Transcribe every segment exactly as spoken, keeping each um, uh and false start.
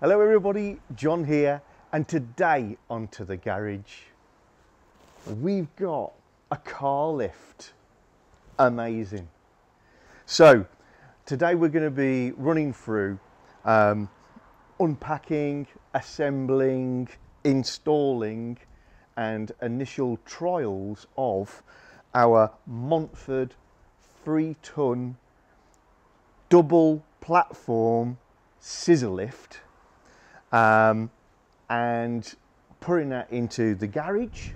Hello everybody, John here, and today on To The Garage, we've got a car lift. Amazing. So today we're going to be running through um, unpacking, assembling, installing and initial trials of our Montford three ton double platform scissor lift. Um, and putting that into the garage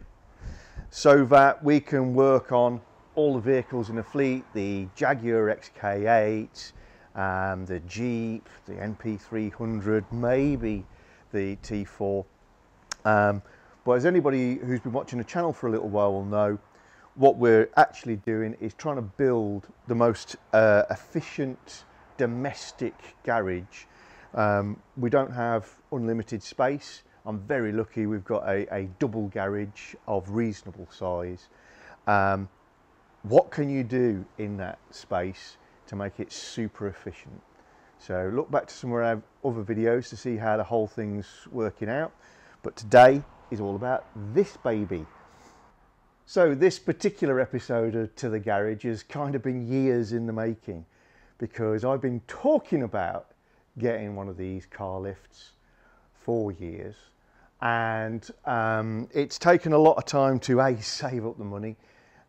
so that we can work on all the vehicles in the fleet, the Jaguar X K eight, um, the Jeep, the N P three hundred, maybe the T four. Um, but as anybody who's been watching the channel for a little while will know, what we're actually doing is trying to build the most uh, efficient domestic garage. Um, we don't have unlimited space. I'm very lucky we've got a, a double garage of reasonable size. Um, what can you do in that space to make it super efficient? So look back to some of our other videos to see how the whole thing's working out. But today is all about this baby. So this particular episode of To The Garage has kind of been years in the making because I've been talking about getting one of these car lifts for years, and um, it's taken a lot of time to A, save up the money,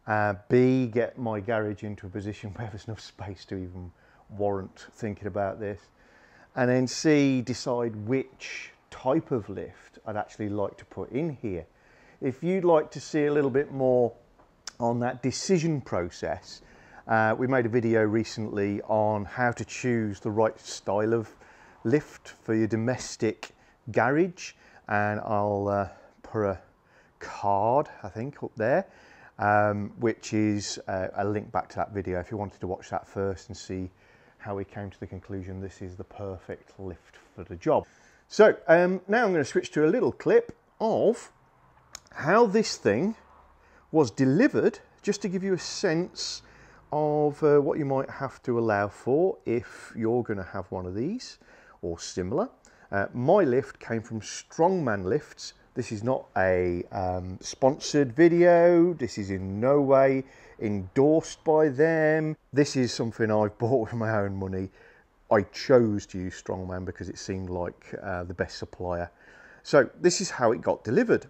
uh, B, get my garage into a position where there's enough space to even warrant thinking about this, and then C, decide which type of lift I'd actually like to put in here. If you'd like to see a little bit more on that decision process, Uh, we made a video recently on how to choose the right style of lift for your domestic garage, and I'll uh, put a card, I think, up there, um, which is uh, a link back to that video if you wanted to watch that first and see how we came to the conclusion this is the perfect lift for the job. So um, now I'm going to switch to a little clip of how this thing was delivered, just to give you a sense of uh, what you might have to allow for if you're going to have one of these or similar. Uh, my lift came from Strongman Lifts. This is not a um, sponsored video. This is in no way endorsed by them. This is something I've bought with my own money. I chose to use Strongman because it seemed like uh, the best supplier. So this is how it got delivered.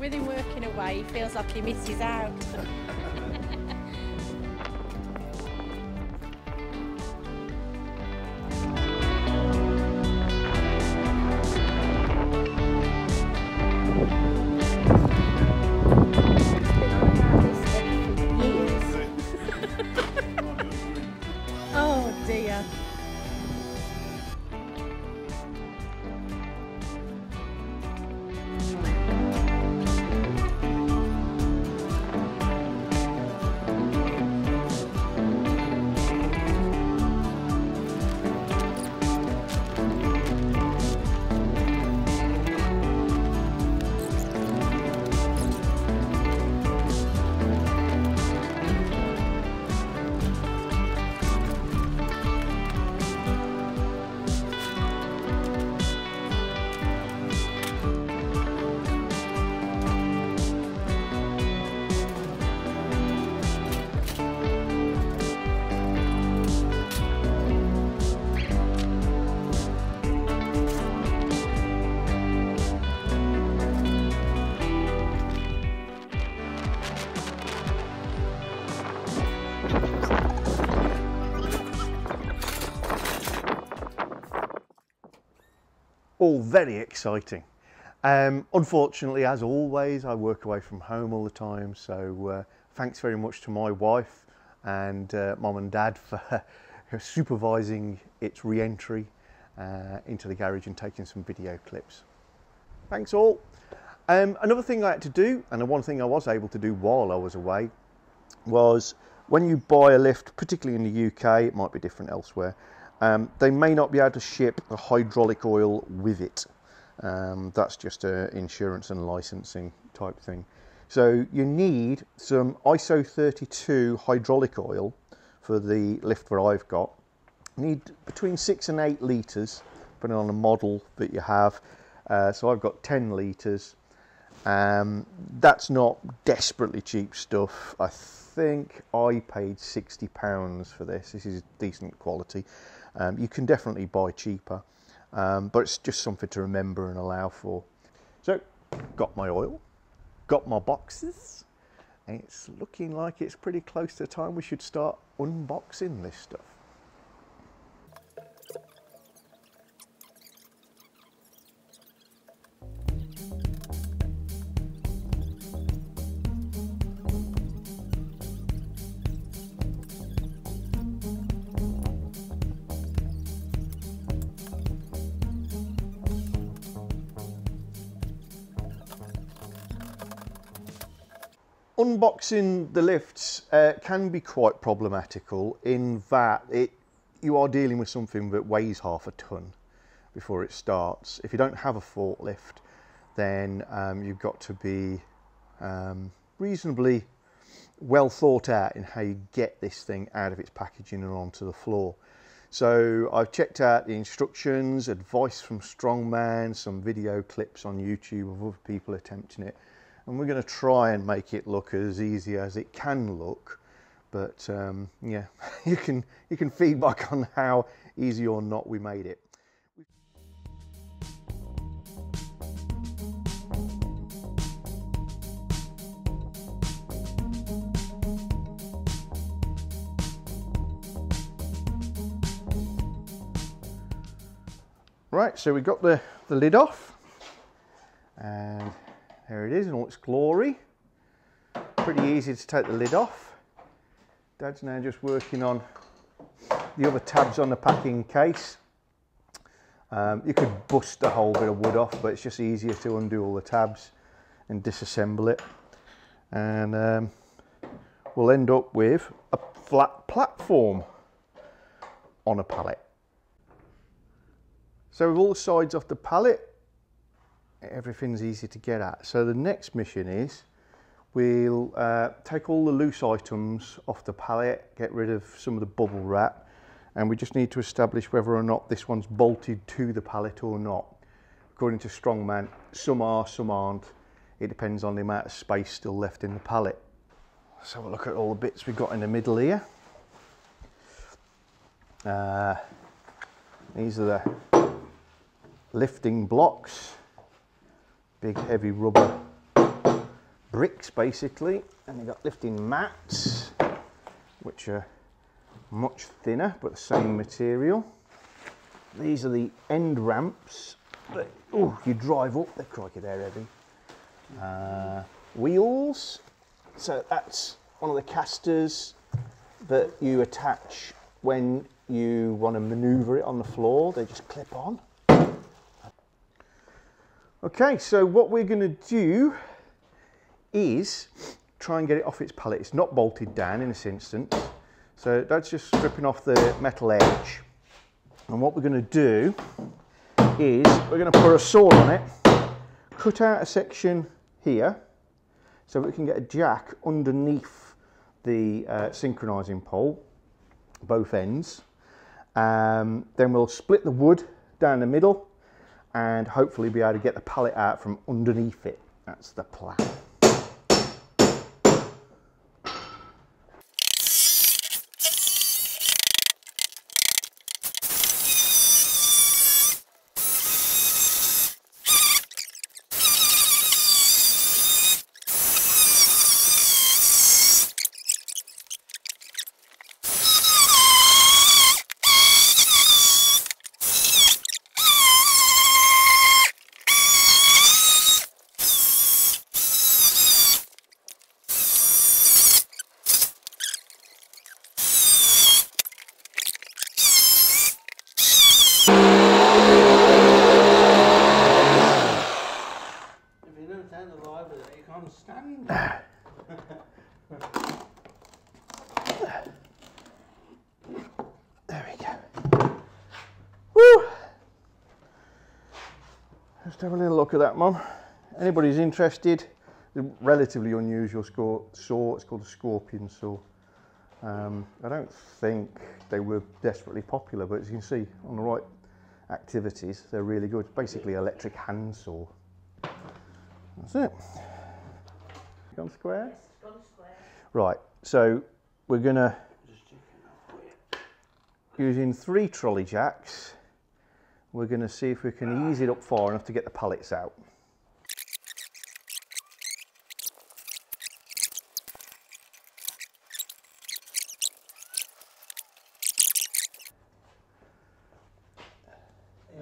With him working away, he feels like he misses out. Oh dear. All very exciting. Um, unfortunately, as always, I work away from home all the time, so uh, thanks very much to my wife and uh, mum and dad for supervising its re-entry uh, into the garage and taking some video clips. Thanks all. Um, another thing I had to do, and the one thing I was able to do while I was away, was when you buy a lift, particularly in the U K, it might be different elsewhere, um, they may not be able to ship the hydraulic oil with it. Um, that's just an insurance and licensing type thing. So you need some I S O thirty-two hydraulic oil for the lift that I've got. You need between six and eight litres, depending on the model that you have. Uh, so I've got ten litres. Um, that's not desperately cheap stuff. I think I paid sixty pounds for this. This is decent quality. Um, you can definitely buy cheaper, um, but it's just something to remember and allow for. So, got my oil, got my boxes, and it's looking like it's pretty close to the time we should start unboxing this stuff. Unboxing the lifts uh, can be quite problematical in that it you are dealing with something that weighs half a ton before it starts. If you don't have a forklift, then um, you've got to be um, reasonably well thought out in how you get this thing out of its packaging and onto the floor. So I've checked out the instructions, advice from Strongman, some video clips on YouTube of other people attempting it. And we're going to try and make it look as easy as it can look, but um, yeah, you can you can feedback on how easy or not we made it. Right, so we got the the lid off, and there it is in all its glory. Pretty easy to take the lid off. Dad's now just working on the other tabs on the packing case. Um, you could bust the whole bit of wood off, but it's just easier to undo all the tabs and disassemble it. And um, we'll end up with a flat platform on a pallet. So with all the sides off the pallet, everything's easy to get at. So the next mission is we'll uh, take all the loose items off the pallet, get rid of some of the bubble wrap, and we just need to establish whether or not this one's bolted to the pallet or not. According to Strongman, some are, some aren't. It depends on the amount of space still left in the pallet. Let's have a look at all the bits we've got in the middle here. Uh, these are the lifting blocks. Big heavy rubber bricks basically, and they've got lifting mats which are much thinner but the same material. These are the end ramps. Oh, you drive up, they're crikey, they're heavy. Uh, wheels, so that's one of the casters that you attach when you want to manoeuvre it on the floor, they just clip on. Okay, so what we're going to do is try and get it off its pallet. It's not bolted down in this instance, so that's just stripping off the metal edge. And what we're going to do is we're going to put a saw on it, cut out a section here, so we can get a jack underneath the uh, synchronising pole, both ends. Um, then we'll split the wood down the middle, and hopefully be able to get the pallet out from underneath it. That's the plan. down the library, you can't stand there. There we go. Woo! Just have a little look at that, Mum. Anybody's interested, it's a relatively unusual saw, it's called a Scorpion saw. Um, I don't think they were desperately popular, but as you can see on the right activities, they're really good. It's basically electric handsaw. That's it. Gone square? Yes, gone square. Right, so we're gonna, using three trolley jacks, we're gonna see if we can ease it up far enough to get the pallets out.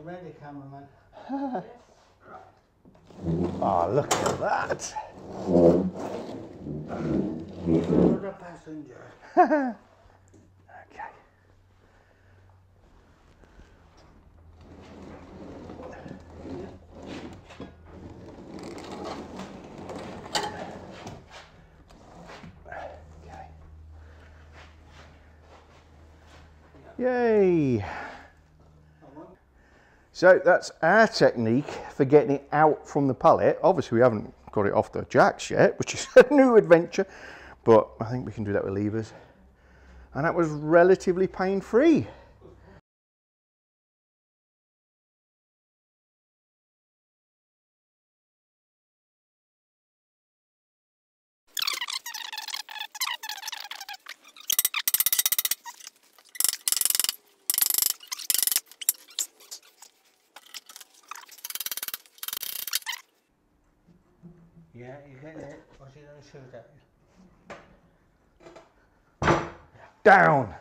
Ready, cameraman? Ah, oh, look at that! You're a passenger. Okay. Okay. Yay! So that's our technique for getting it out from the pallet. Obviously we haven't got it off the jacks yet, which is a new adventure, but I think we can do that with levers. And that was relatively pain-free. Yeah, you get it, or is he going to shoot at you? Down!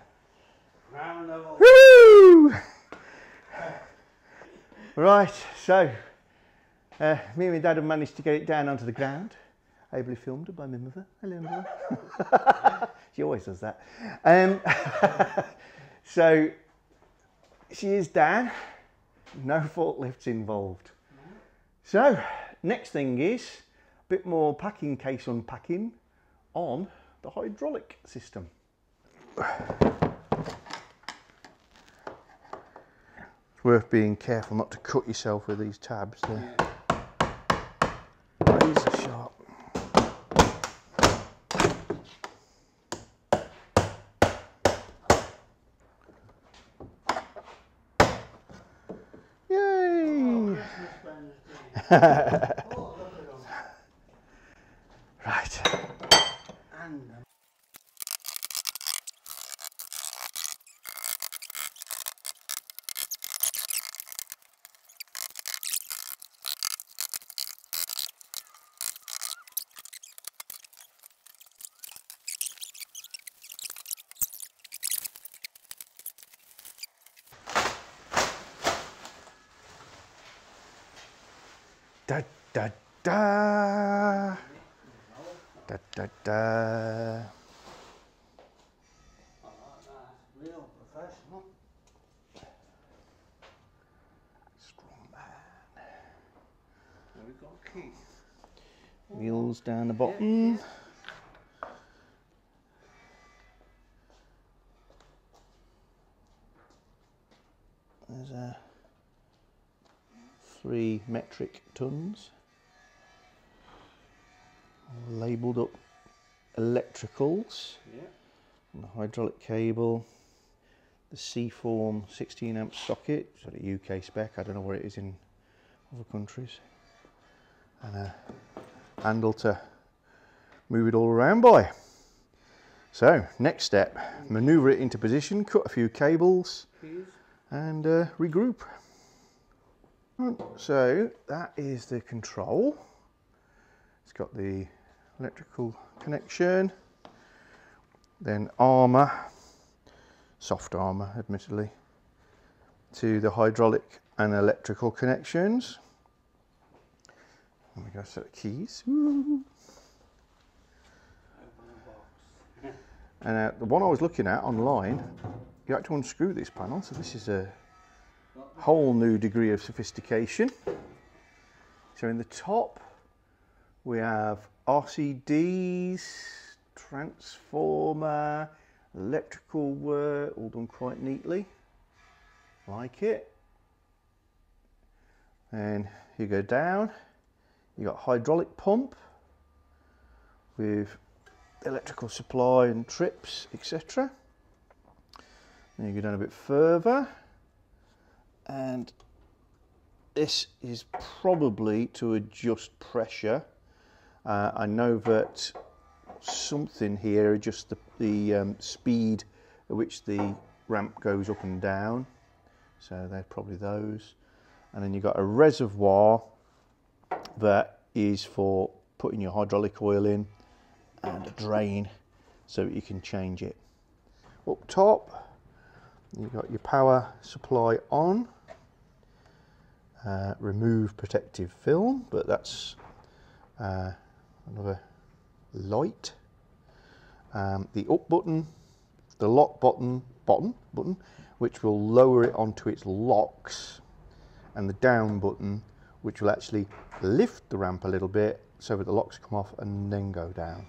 Round level. Woo! Right, so, uh, me and my dad have managed to get it down onto the ground. Ably filmed by my mother. Hello, mother. She always does that. Um, so, she is down. No forklifts involved. So, next thing is, bit more packing case unpacking on the hydraulic system. It's worth being careful not to cut yourself with these tabs. They're razor sharp. Yay! Oh, da da da da da da. Oh, that's real professional. Strongman. There we got a key. Wheels down the bottom. Yeah, yeah. Three metric tons, labelled up electricals, yeah. And the hydraulic cable, the C-form sixteen amp socket, sort of U K spec, I don't know where it is in other countries, and a handle to move it all around by. So next step, manoeuvre it into position, cut a few cables, Please. and uh, regroup. So that is the control. It's got the electrical connection, then armour, soft armour admittedly, to the hydraulic and electrical connections. And we got a set of keys. Woo. And uh, the one I was looking at online, you had to unscrew this panel, so this is a whole new degree of sophistication. So in the top We have R C Ds, transformer, electrical work, all done quite neatly. Like it. And you go down, you got hydraulic pump with electrical supply and trips, et cetera. Then you go down a bit further, and this is probably to adjust pressure. Uh, I know that something here adjusts the, the um, speed at which the ramp goes up and down. So they're probably those. And then you've got a reservoir that is for putting your hydraulic oil in, and a drain so that you can change it. Up top, you've got your power supply on. Uh, remove protective film, but that's uh, another light. Um, the up button, the lock button, bottom button, which will lower it onto its locks, and the down button, which will actually lift the ramp a little bit so that the locks come off and then go down.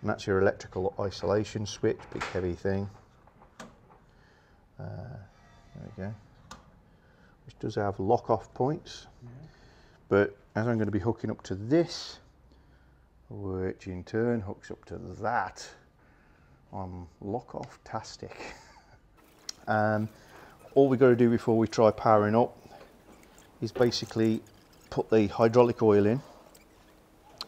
And that's your electrical isolation switch, big heavy thing. Uh, there we go. Which does have lock off points, yeah. But as I'm going to be hooking up to this, which in turn hooks up to that, I'm lock off tastic. um, all we've got to do before we try powering up is basically put the hydraulic oil in,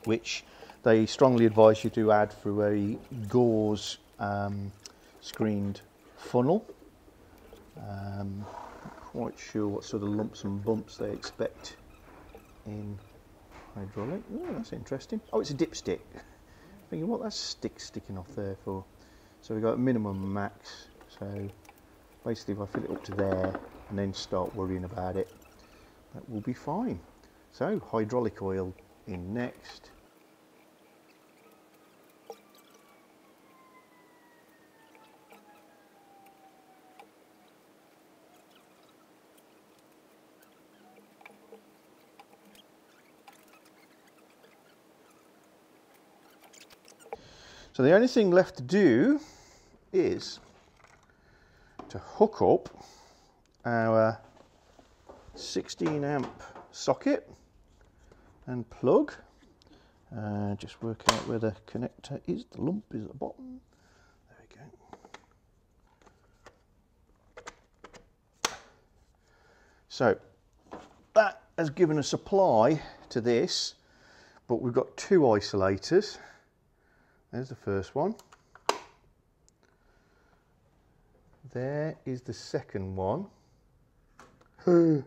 which they strongly advise you to add through a gauze um, screened funnel. Um, Quite sure what sort of lumps and bumps they expect in hydraulic. Oh, that's interesting. Oh, it's a dipstick. Thinking what that stick sticking off there for. So we've got minimum, max. So basically, if I fill it up to there and then start worrying about it, that will be fine. So hydraulic oil in next. So the only thing left to do is to hook up our sixteen amp socket and plug. Uh, just work out where the connector is. The lump is at the bottom. There we go. So that has given a supply to this, but we've got two isolators. There's the first one. There is the second one. We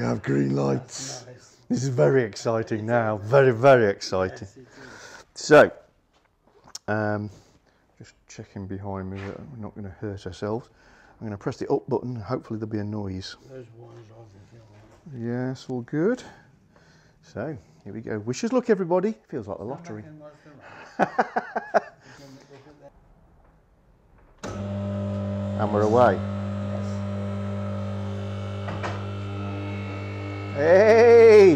have green lights. Nice. This is very exciting now. Very, very exciting. Yes, so, um, just checking behind me that we're not going to hurt ourselves. I'm going to press the up button. And hopefully there'll be a noise. Those wires are good. Yes, all good. So, here we go. Wish us luck, everybody. Feels like the lottery. And we're away. Yes. Hey!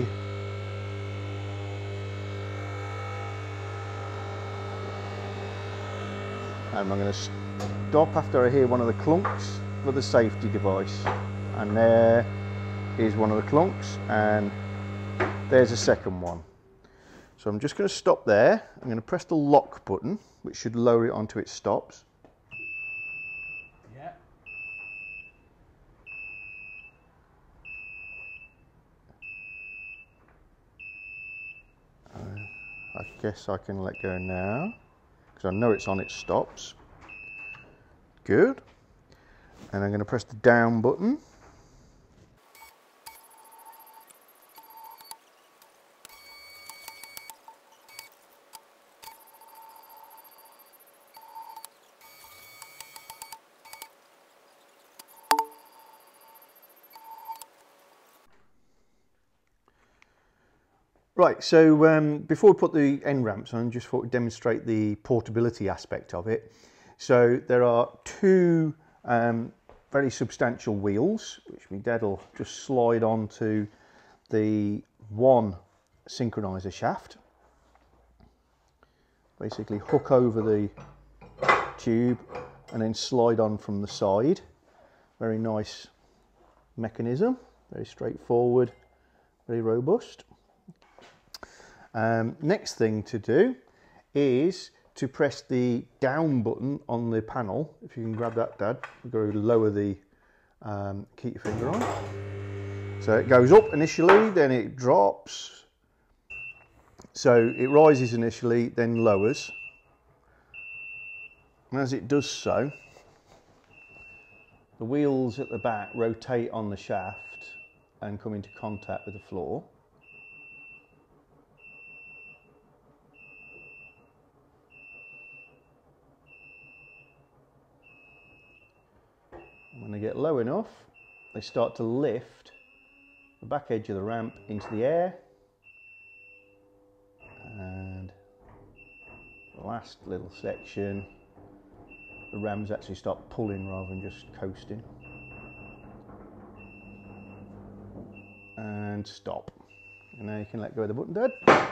And I'm going to stop after I hear one of the clunks for the safety device. And there is one of the clunks, and there's a second one. So I'm just going to stop there. I'm going to press the lock button, which should lower it onto its stops. Yeah. Uh, I guess I can let go now, because I know it's on its stops. Good. And I'm going to press the down button. Right, so um, before we put the end ramps on, just thought we'd demonstrate the portability aspect of it. So there are two um, very substantial wheels, which my dad will just slide onto the one synchronizer shaft, basically hook over the tube and then slide on from the side. Very nice mechanism, very straightforward, very robust. Um, next thing to do is to press the down button on the panel. If you can grab that, Dad, you've got to lower the, um, keep your finger on. So it goes up initially, then it drops. So it rises initially, then lowers. And as it does so, the wheels at the back rotate on the shaft and come into contact with the floor. When they get low enough, they start to lift the back edge of the ramp into the air. And the last little section, the rams actually start pulling rather than just coasting. And stop. And now you can let go of the button, Dad.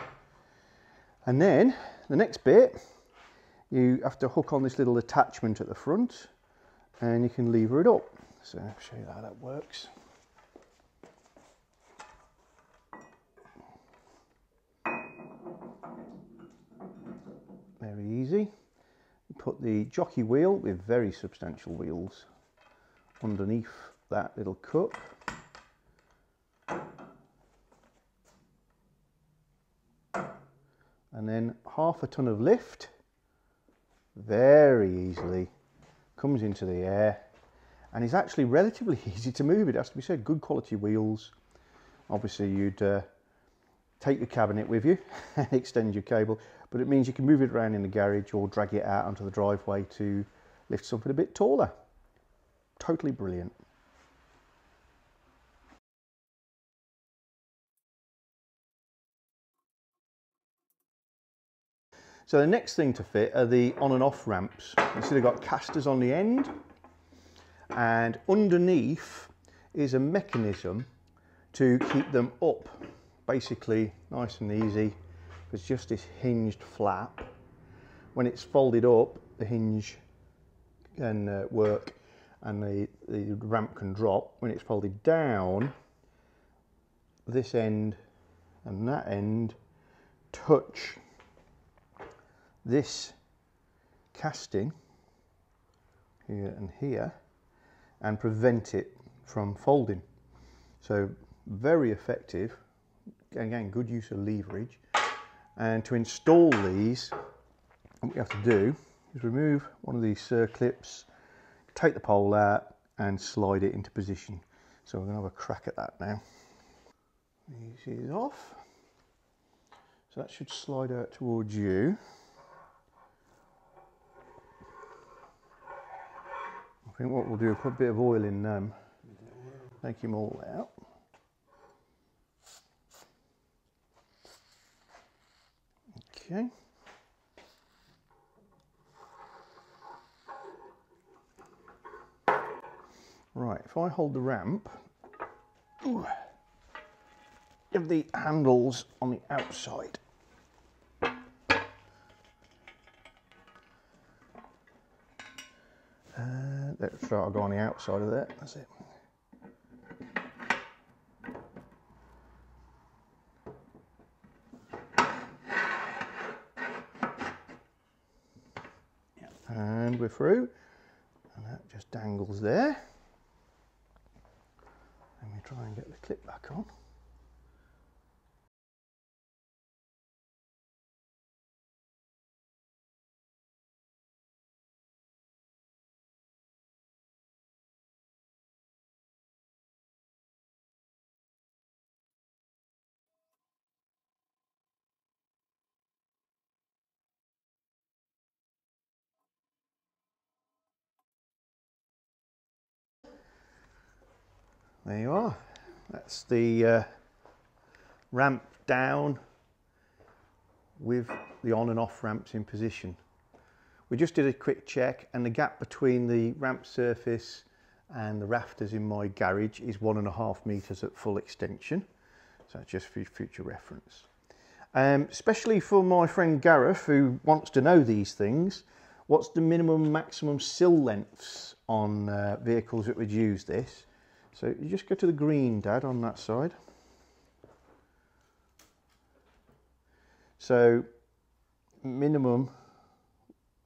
And then the next bit, you have to hook on this little attachment at the front, and you can lever it up. So I'll show you how that works. Very easy. You put the jockey wheel with very substantial wheels underneath that little cup. And then half a ton of lift, very easily, comes into the air, and it's actually relatively easy to move. It has to be said, good quality wheels. Obviously you'd uh, take your cabinet with you and extend your cable, but it means you can move it around in the garage or drag it out onto the driveway to lift something a bit taller. Totally brilliant. So the next thing to fit are the on and off ramps. You see they've got casters on the end, and underneath is a mechanism to keep them up. Basically, nice and easy, it's just this hinged flap. When it's folded up, the hinge can uh, work and the, the ramp can drop. When it's folded down, this end and that end touch this casting here and here and prevent it from folding. So very effective, again good use of leverage. And to install these, what you have to do is remove one of these circlips, take the pole out and slide it into position. So we're going to have a crack at that now. You see it off, so that should slide out towards you. I think what we'll do is put a bit of oil in them, take them all out. Okay. Right, if I hold the ramp, ooh, give the handles on the outside. Let's try to go on the outside of that, that's it. And we're through, and that just dangles there. Let me try and get the clip back on. There you are, that's the uh, ramp down with the on and off ramps in position. We just did a quick check, and the gap between the ramp surface and the rafters in my garage is one and a half meters at full extension. So that's just for future reference. um, especially for my friend Gareth, who wants to know these things. What's the minimum maximum sill lengths on uh, vehicles that would use this? So you just go to the green, Dad, on that side. So minimum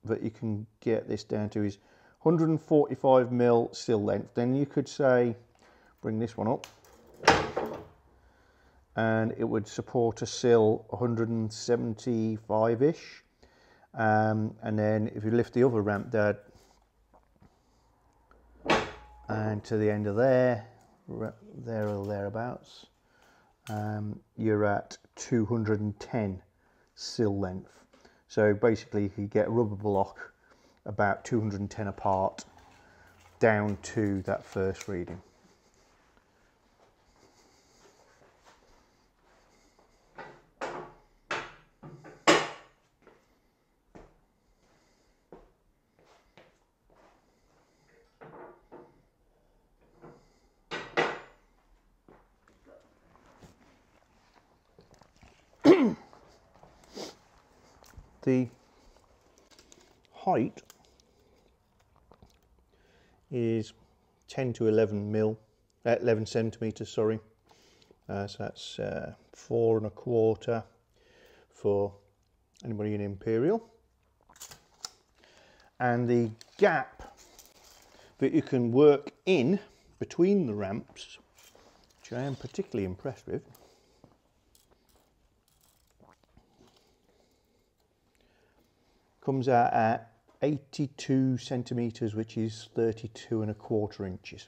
that you can get this down to is one hundred forty-five mil sill length. Then you could say, bring this one up, and it would support a sill one hundred seventy-five-ish. Um, and then if you lift the other ramp, Dad, and to the end of there, there or thereabouts, um, you're at two hundred ten sill length. So basically you could get rubber block about two hundred ten apart down to that first reading. The height is ten to eleven mil, uh, eleven centimeters, sorry. Uh, so that's uh, four and a quarter for anybody in Imperial. And the gap that you can work in between the ramps, which I am particularly impressed with, comes out at eighty-two centimetres, which is thirty-two and a quarter inches.